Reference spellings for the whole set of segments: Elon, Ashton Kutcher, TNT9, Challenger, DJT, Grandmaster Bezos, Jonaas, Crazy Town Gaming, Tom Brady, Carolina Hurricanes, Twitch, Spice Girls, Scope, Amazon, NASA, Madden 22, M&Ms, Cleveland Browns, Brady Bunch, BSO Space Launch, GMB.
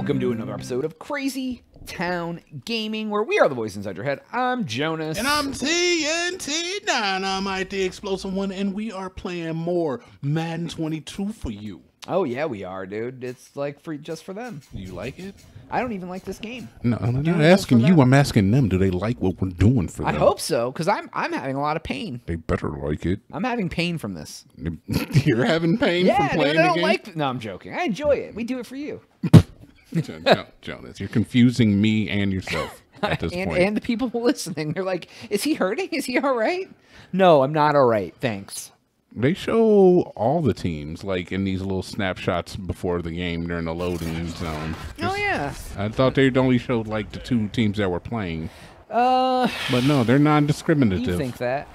Welcome to another episode of Crazy Town Gaming, where we are the voice inside your head. I'm Jonas. And I'm TNT9. I'm IT Explosive One, and we are playing more Madden 22 for you. Oh, yeah, we are, dude. It's like free just for them. You like it? I don't even like this game. No, I'm not asking you. I'm asking them. Do they like what we're doing for them? I hope so, because I'm having a lot of pain. They better like it. I'm having pain from this. You're having pain from playing the game? Yeah, I don't like... No, I'm joking. I enjoy it. We do it for you. Jonas, you're confusing me and yourself at this point. And the people listening, they're like, is he hurting? Is he all right? No, I'm not all right. Thanks. They show all the teams, like, in these little snapshots before the game during the loading zone. Just, oh, yeah. I thought they only showed, like, the two teams that were playing. But no, they're non-discriminative. You think that.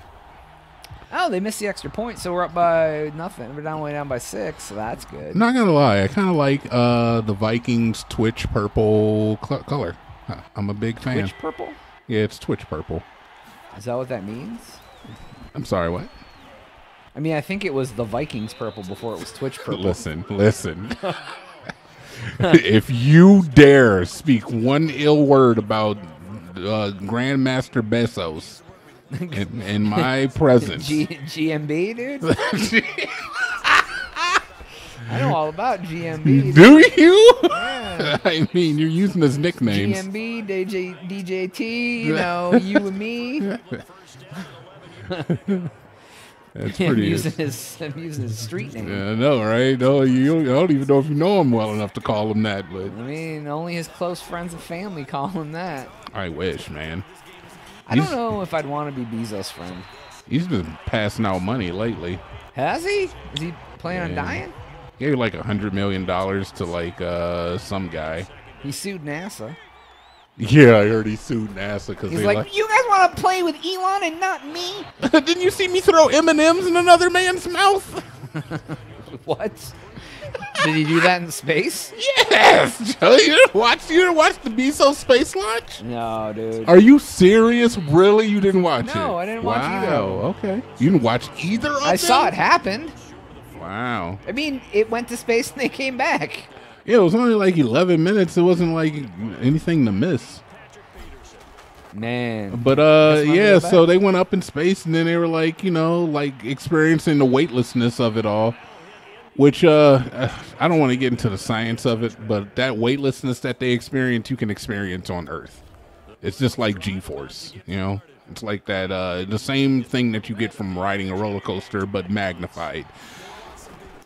Oh, they missed the extra point, so we're up by nothing. We're down by 6, so that's good. Not gonna lie, I kind of like the Vikings Twitch purple color. I'm a big fan. Twitch purple? Yeah, it's Twitch purple. Is that what that means? I'm sorry, what? I mean, I think it was the Vikings purple before it was Twitch purple. Listen. If you dare speak one ill word about Grandmaster Bezos... In my presence. GMB, dude? I know all about GMB. Do you? Yeah. I mean, you're using his nicknames. GMB, DJT, you know, you and me. That's pretty I'm using his street name. Yeah, I know, right? No, I don't even know if you know him well enough to call him that. But I mean, only his close friends and family call him that. I wish, man. I don't know if I'd want to be Bezos' friend. He's been passing out money lately. Has he? Is he planning on dying? He gave like $100 million to like some guy. He sued NASA. Yeah, I heard he sued NASA because he's like, you guys want to play with Elon and not me? Didn't you see me throw M&Ms in another man's mouth? What? Did he do that in space? Yes! Joe, you didn't watch the BSO Space Launch? No, dude. Are you serious? Really? You didn't watch it? No, I didn't watch either. Wow, okay. You didn't watch either of them? I saw it happen. Wow. I mean, it went to space and they came back. Yeah, it was only like 11 minutes. It wasn't like anything to miss. Man. But, yeah, so they went up in space and then they were like, you know, like experiencing the weightlessness of it all. Which, I don't want to get into the science of it, but that weightlessness that they experience, you can experience on Earth. It's just like G-force, you know? It's like that, the same thing that you get from riding a roller coaster, but magnified.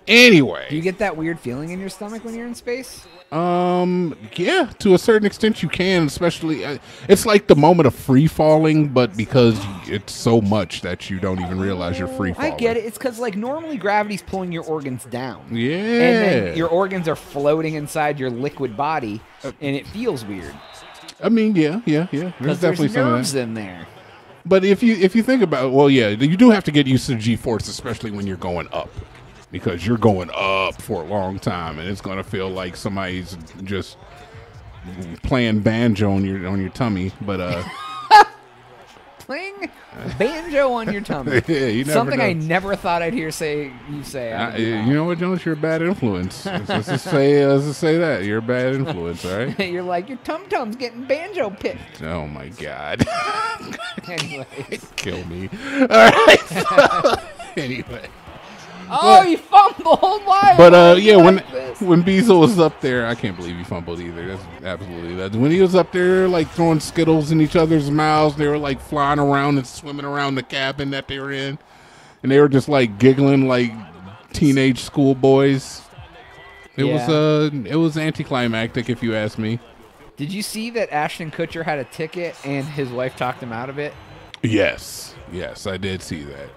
Anyway. Do you get that weird feeling in your stomach when you're in space? Yeah, to a certain extent you can, especially, it's like the moment of free falling, but because it's so much that you don't even realize you're free falling. I get it. It's because, like, normally gravity's pulling your organs down. Yeah. And then your organs are floating inside your liquid body, and it feels weird. I mean, yeah. There's nerves in there. But if you think about it, well, yeah, you do have to get used to G-force, especially when you're going up. Because you're going up for a long time, and it's gonna feel like somebody's just playing banjo on your tummy. But playing banjo on your tummy. Yeah, you never know. I never thought I'd hear you say. You know what, Jonas? You're a bad influence. let's just say that you're a bad influence, all right? You're like your tum's getting banjo picked. Oh my god! Anyways, kill me. All right. So, anyway. Oh, you fumbled! Why? But yeah, when Bezos was up there, I can't believe he fumbled either. That's absolutely nuts. When he was up there, like throwing Skittles in each other's mouths, they were like flying around and swimming around the cabin that they were in, and they were just like giggling like teenage schoolboys. It was anticlimactic, if you ask me. Did you see that Ashton Kutcher had a ticket and his wife talked him out of it? Yes, I did see that.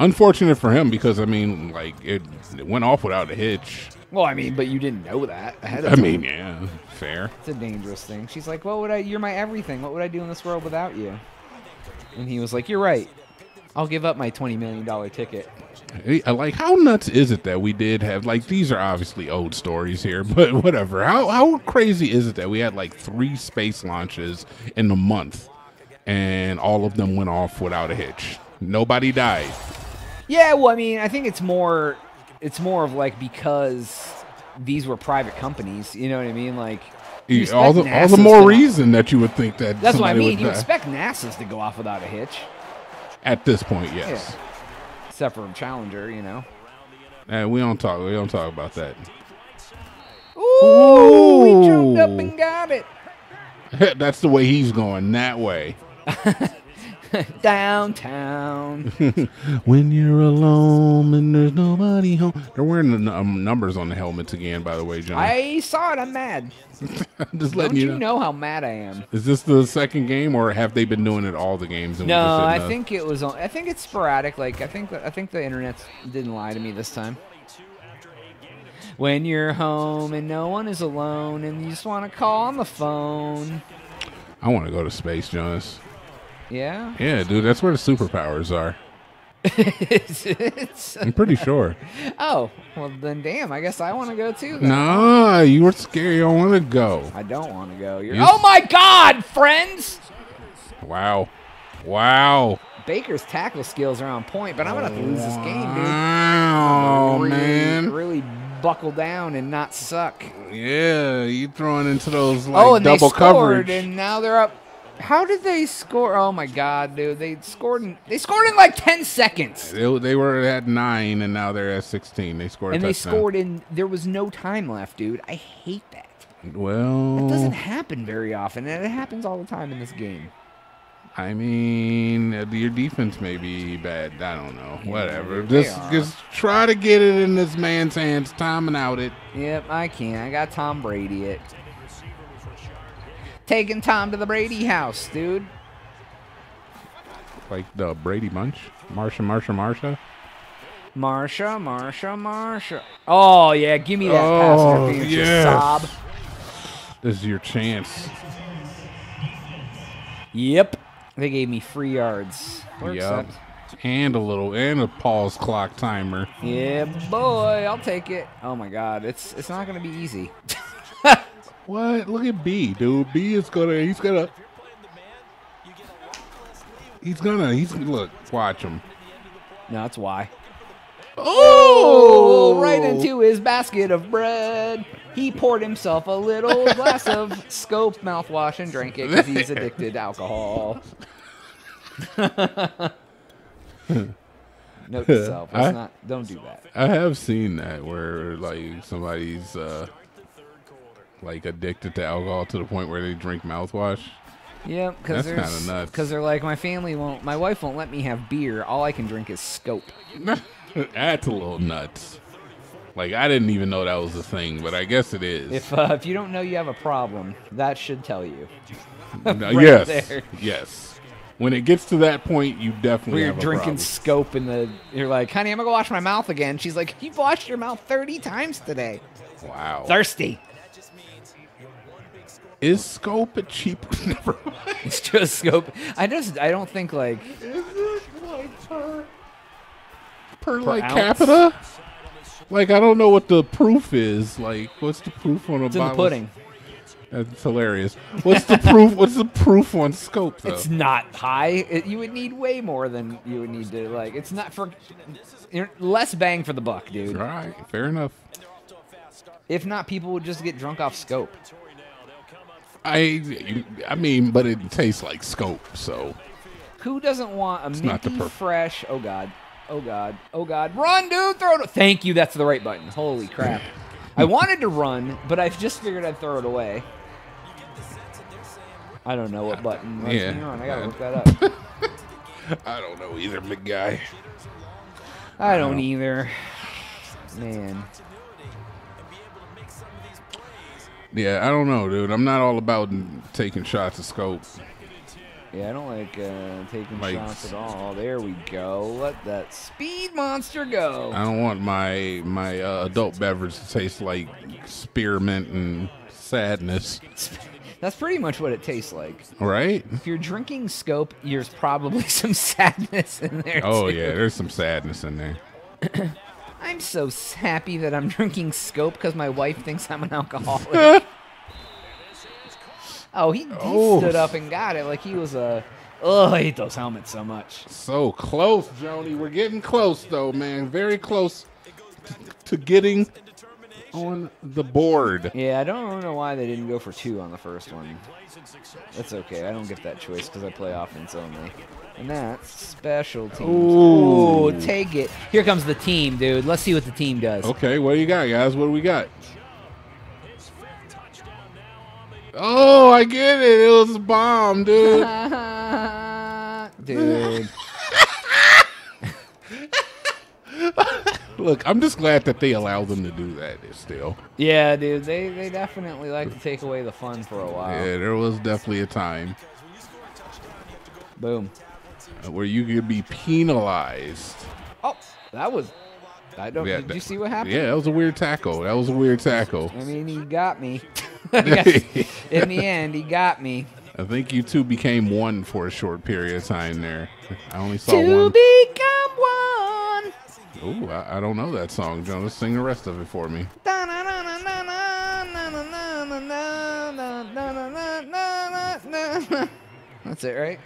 Unfortunate for him because, I mean, like, it went off without a hitch. Well, I mean, but you didn't know that ahead of time. I mean, yeah, fair. It's a dangerous thing. She's like, well, you're my everything. What would I do in this world without you? And he was like, you're right. I'll give up my $20 million ticket. Like, how nuts is it that we did have, like, these are obviously old stories here, but whatever. How crazy is it that we had, like, 3 space launches in a month and all of them went off without a hitch? Nobody died. Yeah, well, I mean, I think it's more of like because these were private companies. You know what I mean? Like, yeah, all the more reason that you would think that. That's what I mean. You expect NASA's to go off without a hitch. At this point, yes. Yeah. Except for Challenger, you know. And we don't talk about that. Ooh, he jumped up and got it. That's the way he's going, that way. Downtown. When you're alone and there's nobody home. They're wearing the numbers on the helmets again, by the way, John. I saw it. I'm mad. Just letting you know. Don't you know how mad I am? Is this the second game, or have they been doing it all the games? And no, I think it was. I think it's sporadic. Like I think the internet didn't lie to me this time. When you're home and no one is alone and you just want to call on the phone. I want to go to space, Jonas. Yeah? Yeah, dude. That's where the superpowers are. I'm pretty sure. Oh, well, then damn. I guess I want to go, too. Then. Nah, you were scared. You don't want to go. I don't want to go. You're... Oh, my God, friends! Wow. Wow. Baker's tackle skills are on point, but I'm going to have to lose this game, dude. Wow, man. Really buckle down and not suck. Yeah, you throwing into those like double coverage, and now they're up. How did they score? Oh my God, dude! They scored in like 10 seconds. They were at 9, and now they're at 16. They scored, and they scored in. There was no time left, dude. I hate that. Well, it doesn't happen very often, and it happens all the time in this game. I mean, your defense may be bad. I don't know. Whatever. Yeah, just try to get it in this man's hands. Timing out it. Yep, I can. I got Tom Brady it. Taking Tom to the Brady house, dude. Like the Brady Bunch? Marsha. Oh, yeah. Give me that pass interference, you sob. This is your chance. Yep. They gave me free yards. Yep. And a pause clock timer. Yeah, boy, I'll take it. Oh my God, it's not gonna be easy. What? Look at B, dude. B is gonna. He's look. Watch him. No, that's why. Oh! Right into his basket of bread. He poured himself a little glass of Scope mouthwash and drank it because he's addicted to alcohol. Note to self, don't do that. I have seen that where like somebody's like addicted to alcohol to the point where they drink mouthwash. Yeah, because they're like, my wife won't let me have beer. All I can drink is Scope. That's a little nuts. Like, I didn't even know that was a thing, but I guess it is. If you don't know you have a problem, that should tell you. Right yes. There. Yes. When it gets to that point, you definitely have a problem. You're drinking Scope in the... You're like, honey, I'm going to go wash my mouth again. She's like, you've washed your mouth 30 times today. Wow. Thirsty. Is Scope a cheap... Never mind. It's just Scope. I don't think, like... Is it like per like ounce? Capita? Like, I don't know what the proof is. Like, what's the proof on a bottle? It's in the pudding. That's hilarious. What's the proof? What's the proof on Scope, though? It's not high. You would need way more than you would need to, like, it's not for... You're less bang for the buck, dude. All right. Fair enough. If not, people would just get drunk off Scope. I mean, but it tastes like Scope, so... Who doesn't want a minty, fresh... Oh, God. Oh, God. Oh, God. Run, dude. Throw it. Thank you. That's the right button. Holy crap. I wanted to run, but I just figured I'd throw it away. I don't know what button. Hang on. I got to look that up. I don't know either, big guy. I don't either. Man. Yeah, I don't know, dude. I'm not all about taking shots of Scope. Yeah, I don't like taking shots at all. There we go. Let that speed monster go. I don't want my adult beverage to taste like spearmint and sadness. That's pretty much what it tastes like. Right? If you're drinking Scope, there's probably some sadness in there, too. Yeah, there's some sadness in there. I'm so happy that I'm drinking Scope because my wife thinks I'm an alcoholic. Oh, he stood up and got it like he was a... Oh, I hate those helmets so much. So close, Joni. We're getting close, though, man. Very close to getting on the board. Yeah, I don't know why they didn't go for two on the first one. That's okay. I don't get that choice because I play offense only. And that's special teams. Ooh, take it. Here comes the team, dude. Let's see what the team does. Okay, what do you got, guys? What do we got? Oh, I get it. It was a bomb, dude. Dude. Look, I'm just glad that they allowed them to do that still. Yeah, dude. They definitely like to take away the fun for a while. Yeah, there was definitely a time. Boom. Where you could be penalized. Oh, that was... I don't. Yeah, did you see what happened? Yeah, that was a weird tackle. That was a weird tackle. I mean, he got me. In the end, he got me. I think you two became one for a short period of time there. I only saw one. To become one. Ooh, I don't know that song. Jonas, sing the rest of it for me. That's it, right?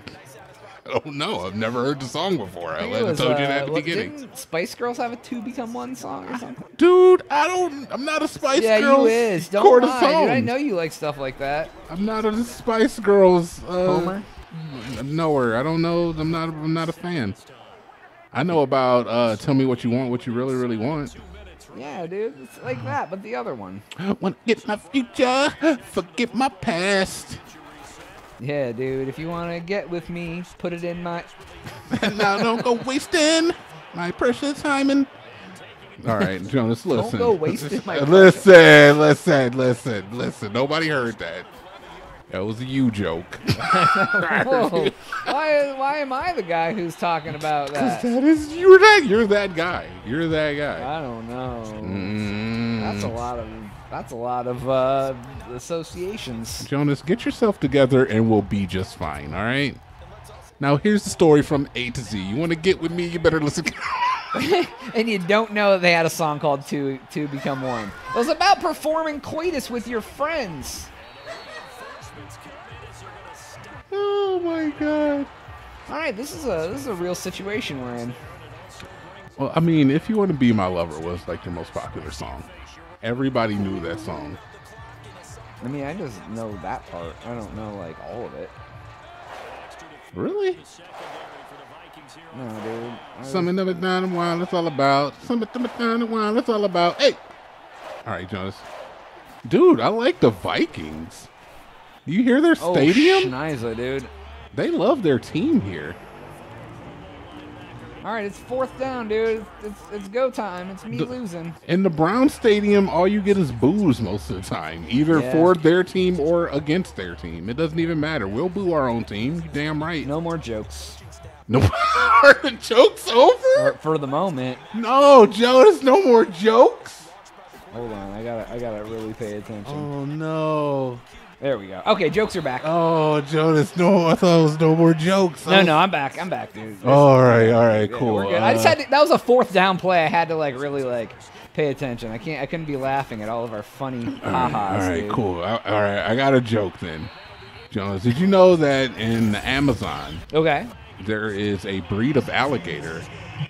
Oh no, I've never heard the song before. I told you that at the beginning. Didn't Spice Girls have a two become one song or something? Dude, I'm not a Spice Girls. Yeah, you is. Don't lie, dude, I know you like stuff like that. I'm not a Spice Girls Homer? Nowhere. I don't know. I'm not a fan. I know about Tell Me What You Want, What You Really, Really Want. Yeah, dude. It's like that, but the other one. I want to get my future, forget my past. Yeah, dude, if you want to get with me, put it in my... Now don't go wasting my precious time and... All right, Jonas, listen. Don't go wasting my precious... Listen. Nobody heard that. That was a you joke. Whoa. Why am I the guy who's talking about that? Because that is... You're that guy. I don't know. That's a lot of associations. Jonas, get yourself together and we'll be just fine, all right? Now, here's the story from A to Z. You want to get with me, you better listen. And you don't know they had a song called To Become One. It was about performing coitus with your friends. Oh, my God. All right, this is a real situation we're in. Well, I mean, If You Want to Be My Lover was like the most popular song. Everybody knew that song. I mean, I just know that part. I don't know, like, all of it. Really? No, dude. Something of it down and wild, it's all about. Something of it down and wild, it's all about. Hey! All right, Jonas. Dude, I like the Vikings. Do you hear their stadium? Oh, Schneisa, dude. They love their team here. All right, it's fourth down, dude. It's go time. It's me losing. In the Brown Stadium, all you get is boos most of the time, either for their team or against their team. It doesn't even matter. We'll boo our own team. You're damn right. No more jokes. No more jokes over? For the moment. No, Jonas, no more jokes. Hold on. I gotta really pay attention. Oh, no. There we go. Okay, jokes are back. Oh, Jonas, no, I thought it was no more jokes. No, I'm back, dude. All right, cool. Yeah, I just had to, that was a fourth down play. I had to really pay attention. I couldn't be laughing at all of our funny ha-has. All right, dude. Cool. All right, I got a joke then. Jonas, did you know that in the Amazon, there is a breed of alligator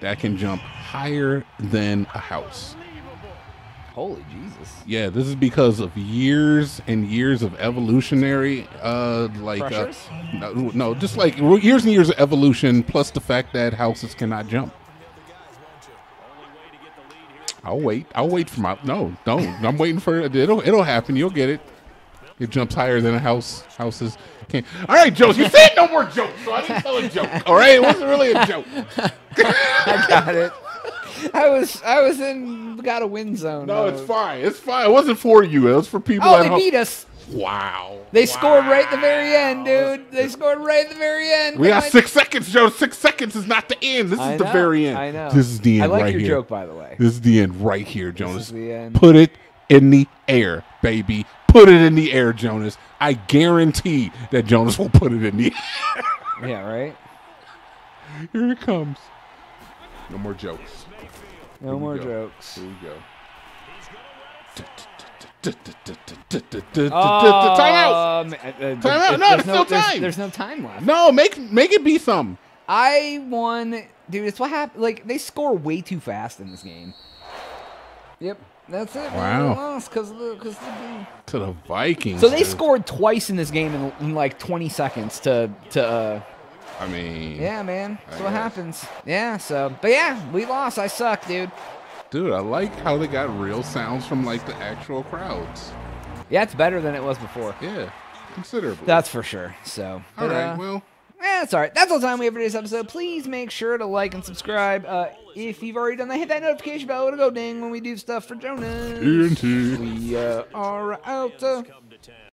that can jump higher than a house? Holy Jesus. Yeah, this is because of years and years of evolutionary, just years and years of evolution, plus the fact that houses cannot jump. I'll wait for my, no, don't. I'm waiting for it. It'll happen. You'll get it. It jumps higher than a house. Houses can't. All right, Joe, you said no more jokes, so I didn't tell a joke. All right, it wasn't really a joke. I got it. I was in gotta win zone. No, it's fine. It's fine. It wasn't for you. It was for people at home. Oh, they beat us. Wow. They scored right at the very end, dude. They scored right at the very end. We got 6 seconds, Joe. 6 seconds is not the end. This is the very end. I know. This is the end right here. I like your joke, by the way. This is the end right here, Jonas. Put it in the air, baby. Put it in the air, Jonas. I guarantee that Jonas will put it in the air. Yeah, right? Here it comes. No more jokes. No more jokes. Here we go. Time out! Time out! No, there's no time! There's no time left. No, make it be some. I won. Dude, it's what happened. Like, they score way too fast in this game. Yep. That's it. Wow. They lost to the Vikings. So they scored twice in this game in like 20 seconds to I mean. Yeah, man. That's what happens. Yeah, so. But yeah, we lost. I suck, dude. Dude, I like how they got real sounds from like the actual crowds. Yeah, it's better than it was before. Yeah, considerably. That's for sure. So. All right, well. Yeah, that's all right. That's all the time we have for today's episode. Please make sure to like and subscribe. If you've already done that, hit that notification bell. It'll go ding when we do stuff for Jonas. TNT. We are out.